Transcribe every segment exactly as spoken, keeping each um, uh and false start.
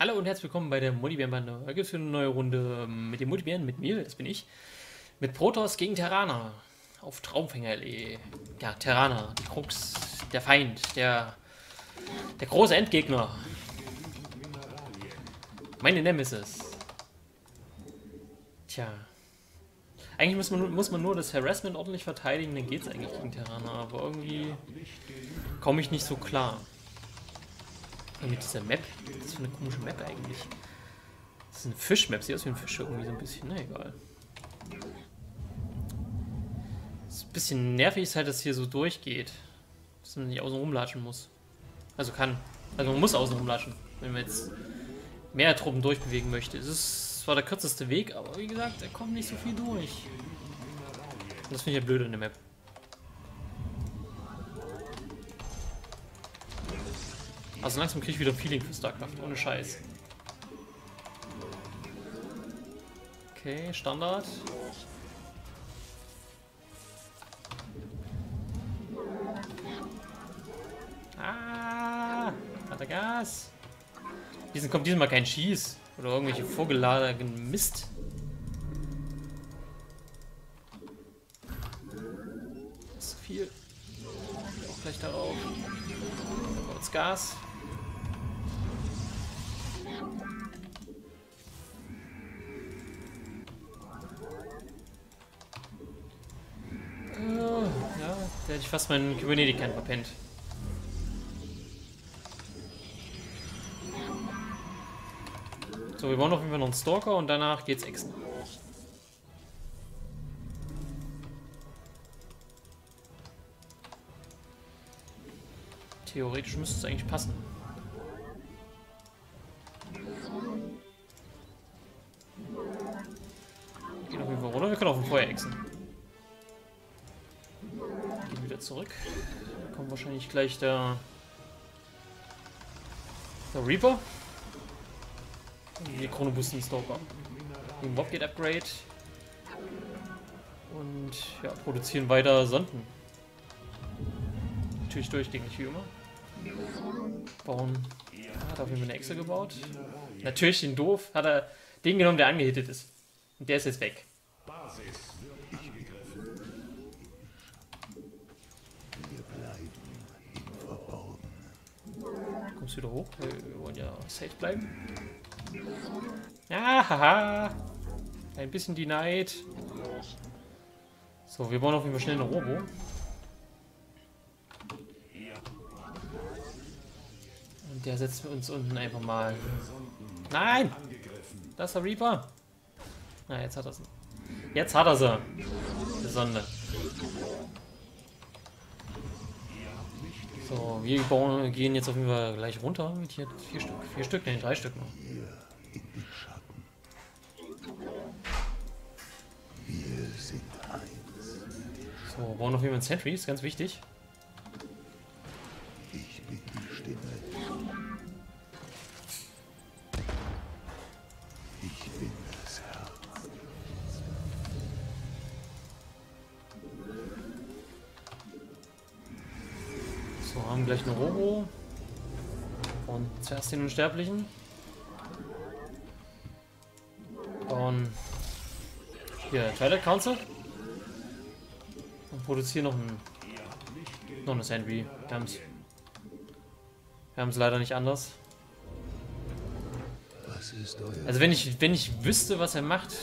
Hallo und herzlich willkommen bei der Multibären-Bande. Da gibt es eine neue Runde mit den Multibären, mit mir, das bin ich. Mit Protoss gegen Terraner auf Traumfänger L E. Ja, Terraner, die Krux, der Feind, der, der große Endgegner. Meine Nemesis. Tja. Eigentlich muss man, muss man nur das Harassment ordentlich verteidigen, dann geht es eigentlich gegen Terraner, aber irgendwie komme ich nicht so klar. Mit dieser Map. Das ist so eine komische Map eigentlich. Das ist eine Fischmap. Sieht aus wie ein Fisch irgendwie so ein bisschen. Na egal. Das ist ein bisschen nervig ist halt, dass hier so durchgeht. Dass man nicht außen rumlatschen muss. Also kann. Also man muss außen rumlatschen. Wenn man jetzt mehr Truppen durchbewegen möchte. Es ist zwar der kürzeste Weg, aber wie gesagt, da kommt nicht so viel durch. Und das finde ich ja blöd in der Map. Also langsam kriege ich wieder Feeling für StarCraft, ohne Scheiß. Okay, Standard. Ah, hat er Gas. Diesen kommt diesmal kein Schieß oder irgendwelche vorgeladenen Mist. Das ist zu viel. Auch gleich darauf. Da braucht's Gas. Da hätte ich fast meinen Kybernetiker verpennt. So, wir brauchen auf jeden Fall noch einen Stalker und danach geht's exen. Theoretisch müsste es eigentlich passen. Geht auf jeden Fall runter, wir können auf dem Feuer exen. Zurück. Da kommt wahrscheinlich gleich der, der Reaper. Und die Chronobus und Stalker. Den Mob geht Upgrade. Und ja, produzieren weiter Sonden. Natürlich durch gegen die Hümer. Bauen. Ah, hat auf jeden Fall eine Echse gebaut. Natürlich den Doof. Hat er den genommen, der angehittet ist. Und der ist jetzt weg. Wieder hoch, wir wollen ja safe bleiben. Ja, haha. Ein bisschen die Neid. So, wir bauen auf jeden Fall schnell eine Robo. Und der setzen wir uns unten einfach mal. Nein! Das ist der Reaper. Na, jetzt hat er sie. Jetzt hat er sie. Die Sonde. So, wir bauen, gehen jetzt auf jeden Fall gleich runter mit hier vier Stück, vier Stück, nein, drei Stück noch. So, bauen auf jeden Fall einen Sentry, ist ganz wichtig. Gleich eine Robo und zuerst den Unsterblichen und hier Twilight Council und produzieren noch ein noch eine Sandy. Wir haben es wir haben es leider nicht anders. Also wenn ich wenn ich wüsste, was er macht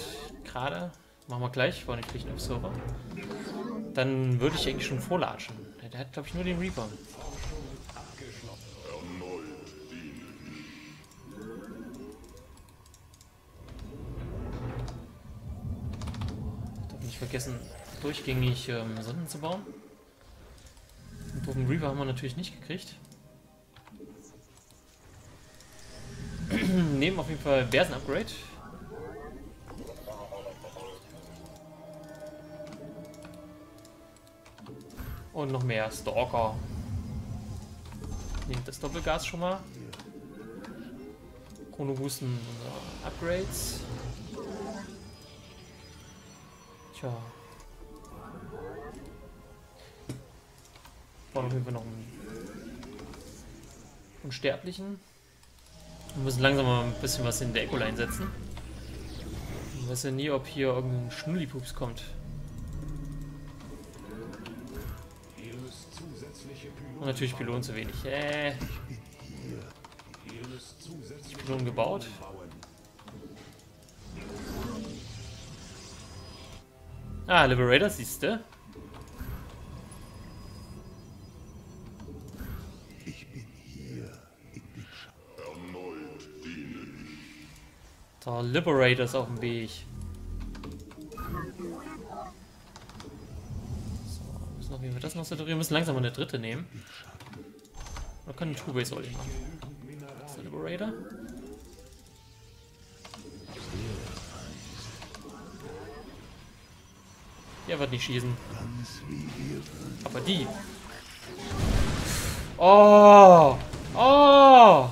gerade, machen wir gleich, vorne kriege ich einen Observer, dann würde ich eigentlich schon vorlatschen. Der hat glaube ich nur den Reaper. Vergessen, durchgängig ähm, Sonden zu bauen. Den doofen Reaver haben wir natürlich nicht gekriegt. Nehmen auf jeden Fall Bersen Upgrade. Und noch mehr Stalker. Nehmt das Doppelgas schon mal. Chronobusten und Upgrades. Tja. Brauchen wir noch einen Unsterblichen. Wir müssen langsam mal ein bisschen was in der Ecole einsetzen. Ich weiß ja nie, ob hier irgendein Schnullipups kommt. Und natürlich Pylonen zu wenig. Äh. Pylonen gebaut. Ah, Liberator, siehst du? So, Liberator ist auf dem Weg. So, müssen noch, wie wir das noch so drehen, müssen langsam mal eine dritte nehmen. Oder kann ein Two-Base-All-I machen. Das ist der Liberator. Der wird nicht schießen. Aber die. Oh! Oh!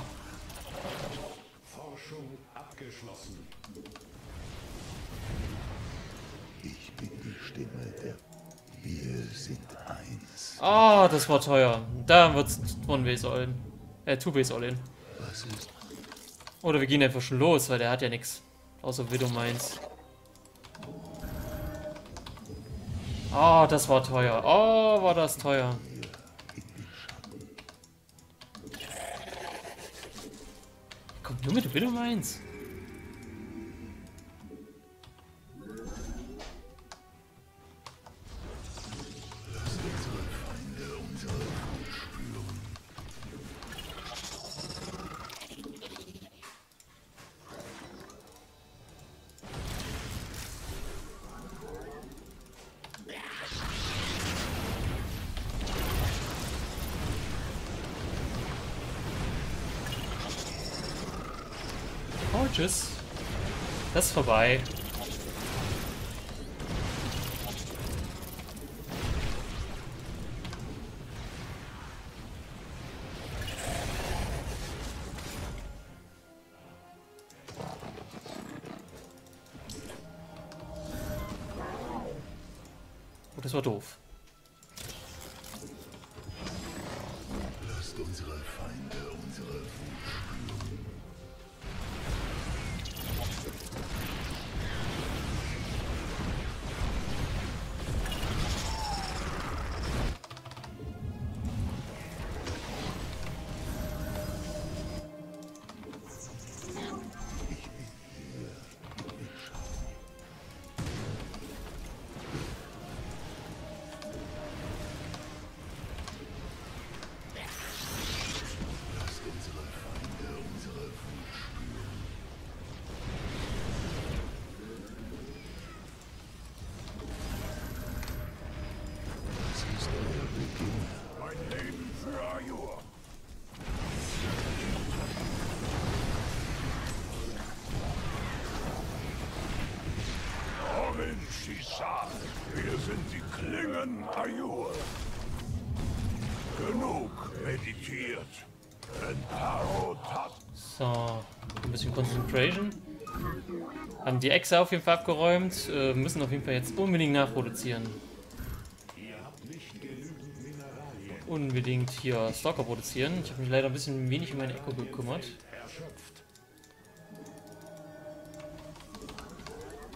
Ah, oh, das war teuer. Da wird's One-Base-All-In. Äh, Two-Base-All-In. Oder wir gehen einfach schon los, weil der hat ja nichts. Außer Widow Mines. Ah, oh, das war teuer. Oh, war das teuer. Kommt nur mit Widow Mines. Tschüss. Das ist vorbei. Oh, das war doof. Lasst unsere Feinde unsere Fußspur. Wir sind die Klingen Ajur. Genug meditiert. So, ein bisschen Concentration. Haben die Echse auf jeden Fall abgeräumt. Äh, müssen auf jeden Fall jetzt unbedingt nachproduzieren. Und unbedingt hier Stalker produzieren. Ich habe mich leider ein bisschen wenig um meine Echo gekümmert.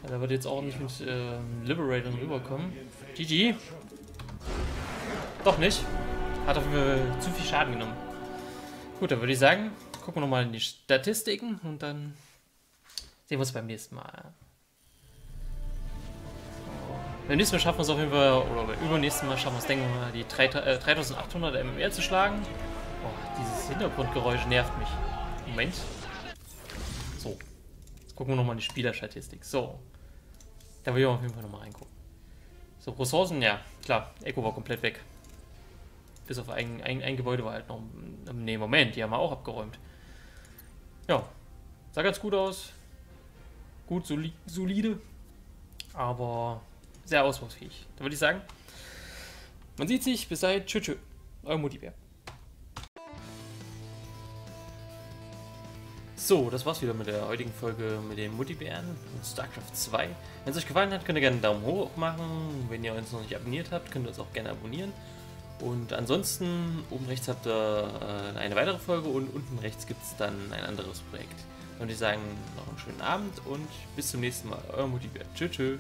Da wird jetzt auch nicht mit äh, Liberator rüberkommen. G G. Doch nicht. Hat auf jeden Fall zu viel Schaden genommen. Gut, dann würde ich sagen, gucken wir nochmal in die Statistiken und dann sehen wir uns beim nächsten Mal. Beim nächsten Mal schaffen wir es auf jeden Fall, oder beim übernächsten Mal schaffen wir es, denken wir mal, die dreitausendachthundert M M R zu schlagen. Oh, dieses Hintergrundgeräusch nervt mich. Moment. So. Jetzt gucken wir nochmal in die Spielerstatistik. So. Da will ich auf jeden Fall nochmal reingucken. So, Ressourcen, ja, klar, Echo war komplett weg. Bis auf ein, ein, ein Gebäude war halt noch... Ne, Moment, die haben wir auch abgeräumt. Ja, sah ganz gut aus. Gut, soli solide. Aber sehr ausbaufähig. Da würde ich sagen, man sieht sich, bis dahin, tschö tschö, euer Muttibear. So, das war's wieder mit der heutigen Folge mit den Multibären und StarCraft zwei. Wenn es euch gefallen hat, könnt ihr gerne einen Daumen hoch machen. Wenn ihr uns noch nicht abonniert habt, könnt ihr uns auch gerne abonnieren. Und ansonsten, oben rechts habt ihr äh, eine weitere Folge und unten rechts gibt es dann ein anderes Projekt. Und ich sage noch einen schönen Abend und bis zum nächsten Mal. Euer Muttibear. Tschö, tschö.